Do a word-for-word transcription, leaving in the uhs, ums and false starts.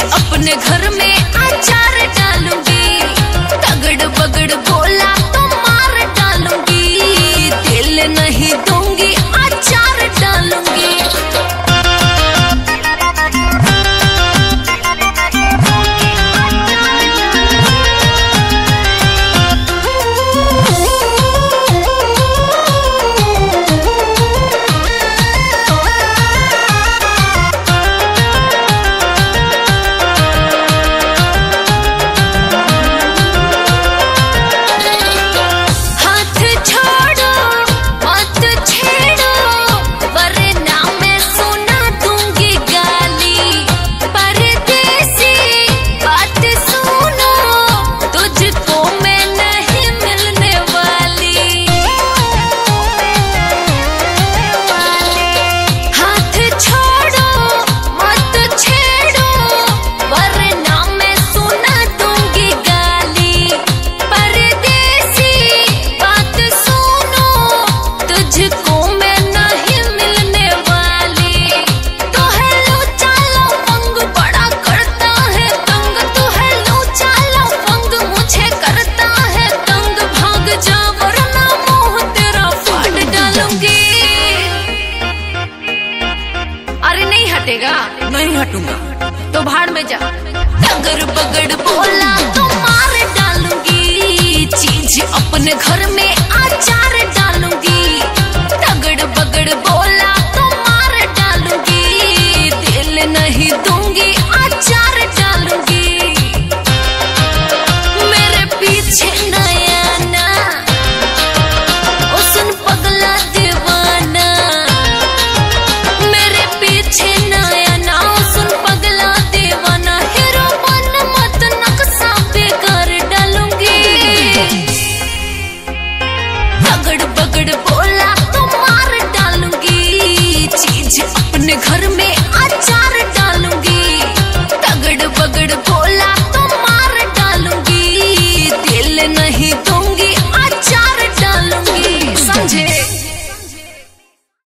आज अपने घर में अचार डालूंगी, तगड़ बगड़ बोला तो मार डालूंगी, तेल नहीं दूंगी अचार डालूंगी। नहीं हटूंगा तो भाड़ में जा, अगर बगड़ बोला तो मार डालूंगी, चीज अपने घर में अचार डालूंगी, तगड़ बगड़ बोला तो मार डालूंगी, दिल नहीं दूंगी अचार डालूंगी। मेरे पीछे नया ना ओ सुन पगला दीवाना, मेरे पीछे घर में